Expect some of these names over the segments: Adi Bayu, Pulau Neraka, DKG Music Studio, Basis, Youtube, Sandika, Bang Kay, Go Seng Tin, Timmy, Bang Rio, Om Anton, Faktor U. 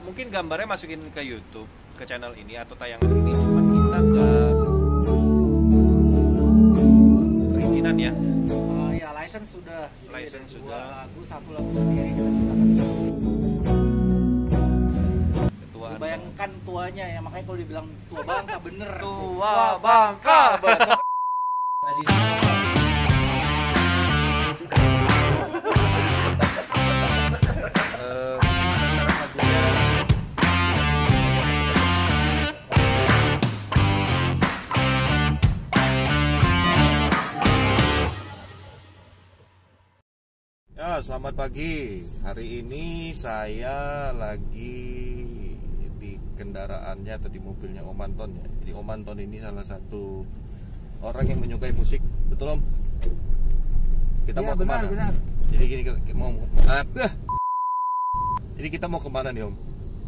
mungkin gambarnya masukin ke YouTube, ke channel ini atau tayangan ini, cuman kita ke perizinan ya. Ya license sudah. License sudah. Lagu satu lagu sendiri kita ciptakan. Bayangkan tuanya ya, makanya kalau dibilang tua bangka bener. Tua bangka bener. Ya, selamat pagi. Hari ini saya lagi di kendaraannya atau di mobilnya Om Anton ya. Jadi Om Anton ini salah satu orang yang menyukai musik, betul Om? Kita ya, mau benar, kemana? Benar. Jadi gini Jadi kita mau kemana nih Om?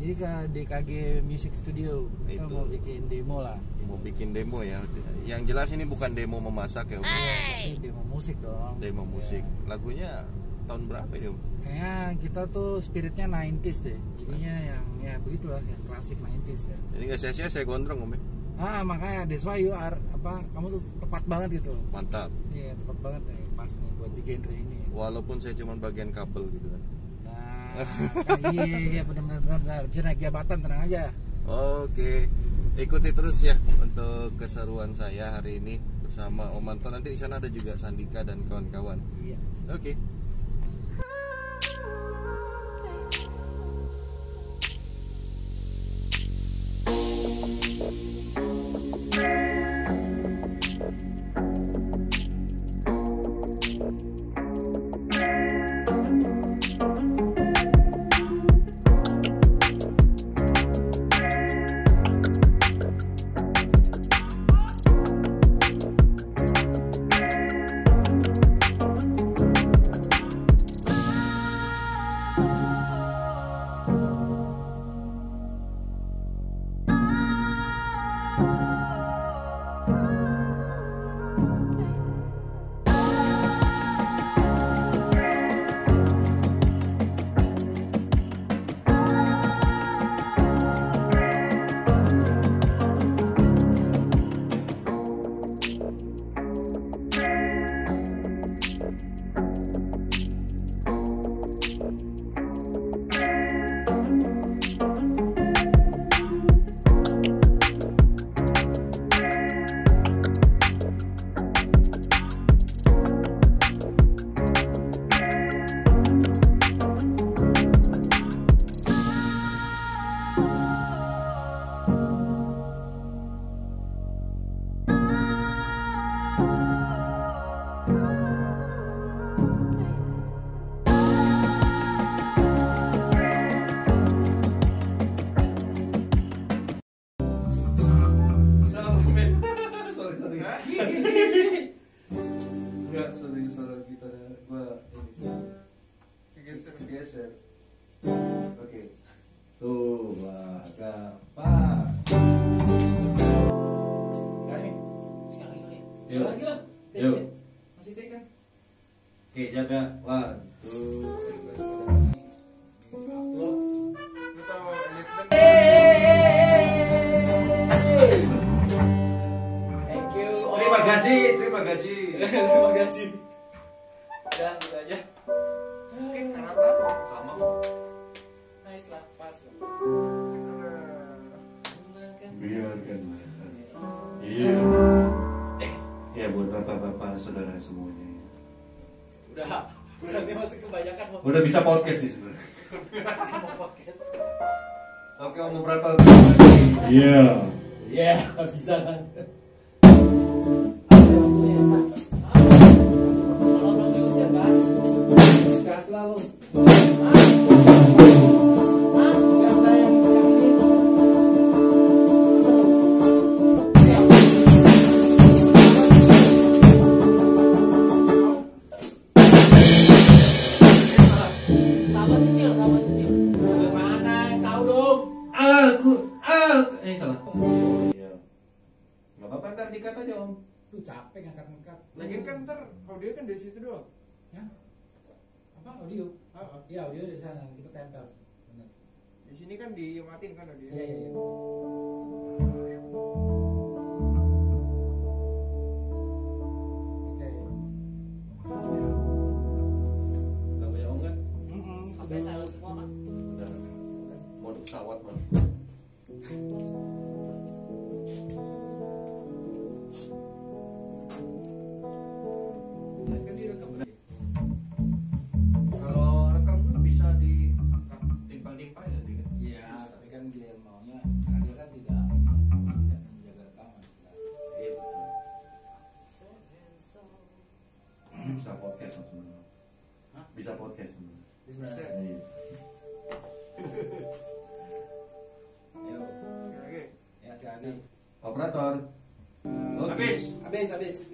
Jadi ke DKG Music Studio. Kita itu mau bikin demo lah. Mau bikin demo ya. Yang jelas ini bukan demo memasak ya Om. Ini demo musik dong. Demo musik. Ya. Lagunya tahun berapa ya Om? Kayaknya kita tuh spiritnya 90s deh, jadinya yang ya begitulah, yang klasik 90s ya. Jadi nggak sia-sia saya gondrong Om ya? Ah makanya, that's why you are, apa, kamu tuh tepat banget gitu. Mantap. Iya tepat banget ya, pas nih buat di genre ini ya. Walaupun saya cuma bagian couple gitu kan. Nah, iya bener-bener, jenak jabatan, tenang aja. Oke, ikuti terus ya untuk keseruan saya hari ini bersama Om Anton. Nanti di sana ada juga Sandika dan kawan-kawan. Iya. Oke. Oke, jaga. 1, 2, 3. Kita mau lihat thank you. Terima gaji. Terima gaji. Udah, gitu aja. Mungkin karena apa? Sama. Nice lah, pas. Biarkanlah. Iya. Ya buat bapak-bapak saudara semuanya. Udah masuk kebanyakan. Udah bisa podcast nih sebenarnya. Podcast. Oke, Om Prato. Iya. Iya, bisa kan. Audio dari sana kita tempel, benar. Di sini kan dimatiin kan tadi. Iya, iya. Oke. Udah banyak om kan? Sampai silent semua kan? Udah. Mode pesawat man. Operator. Habis.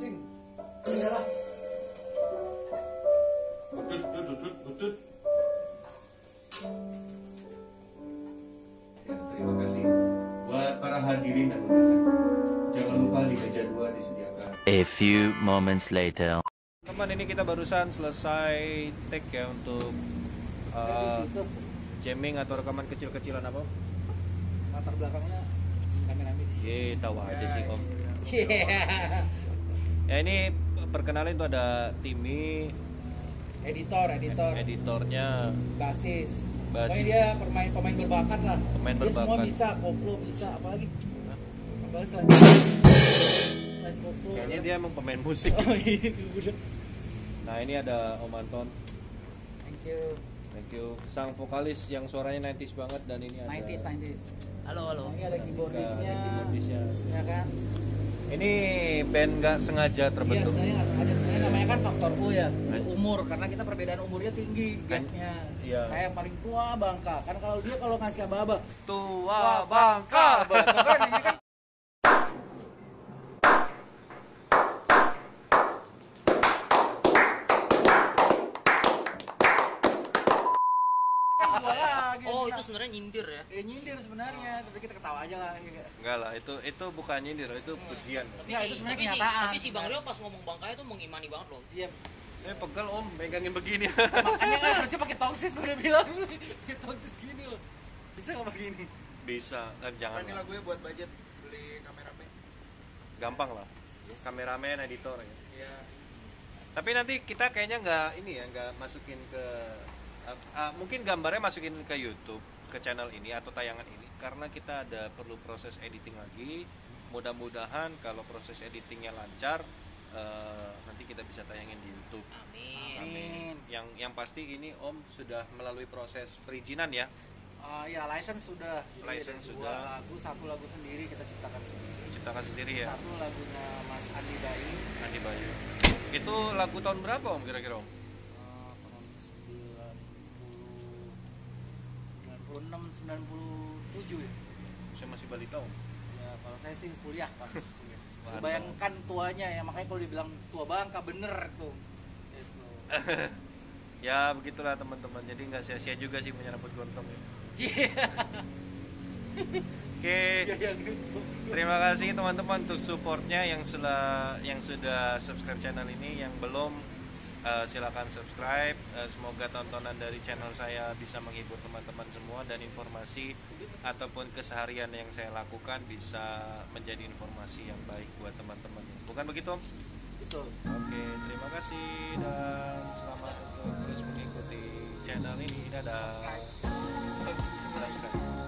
Cing. Tinggalah. Betul. Ya, terima kasih buat para hadirin dan jangan lupa Liga 2 disediakan. A few moments later. Teman, ini kita barusan selesai take ya untuk jamming atau rekaman kecil-kecilan apa? Latar belakangnya rame-rame di sini. Tawa aja sih om. Ya ini perkenalin tuh ada Timmy, editornya Basis. Pokoknya dia pemain berbakat lah. Dia semua bisa, koplo bisa, apalagi? Apalagi selain koplo. Kayaknya dia emang pemain musik. Nah ini ada Om Anton. Thank you. Sang vokalis yang suaranya 90s banget, dan ini ada 90s. Halo. Ini ada keyboardisnya. Ya kan? Ini band nggak sengaja terbentuk. Iya, sebenarnya nggak sengaja. Sebenarnya namanya kan Faktor U ya. Umur, karena kita perbedaan umurnya tinggi. Gapnya. Iya. Saya yang paling tua Bangka. Kan kalau dia ngasih abah-abah, tua Bangka. Kan. Itu sebenarnya nyindir ya? Ya nyindir sebenarnya, tapi kita ketawa aja lah. Enggak lah, itu bukan nyindir, itu pujian. Tapi ya, itu sebenarnya kenyataan. Tapi si Bang Rio pas ngomong Bang Kay itu mengimani banget loh. Iya. Pegel om, megangin begini. Makanya kan harusnya pakai tongsis, gue udah bilang. Pakai tongsis gini loh. Bisa nggak begini? Bisa, dan jangan. Ini lagunya buat budget beli kameramen. Gampang lah. Yes. Kameramen, editor ya. Iya. Tapi nanti kita kayaknya nggak masukin ke mungkin gambarnya masukin ke YouTube, ke channel ini atau tayangan ini, karena kita ada perlu proses editing lagi. Mudah-mudahan kalau proses editingnya lancar, nanti kita bisa tayangin di YouTube. Amin. Yang pasti ini Om sudah melalui proses perizinan ya. Ya, license sudah. License sudah. Satu lagu sendiri kita ciptakan sendiri. Ya. Satu lagunya Mas Adi Bayu. Itu lagu tahun berapa Om kira-kira Om? 96, 97 ya? Saya masih balita om. Ya kalau saya sih kuliah pas. Bayangkan tuanya ya, makanya kalau dibilang tua Bangka bener tuh. Gitu. Ya begitulah teman-teman, jadi nggak sia-sia juga sih punya rambut gondrong ya. Oke. Terima kasih teman-teman untuk supportnya yang sudah subscribe channel ini, yang belum silakan subscribe. Semoga tontonan dari channel saya bisa menghibur teman-teman semua, dan informasi ataupun keseharian yang saya lakukan bisa menjadi informasi yang baik buat teman-teman. Bukan begitu Om? Betul. Oke, terima kasih dan selamat untuk terus mengikuti channel ini. Dadah.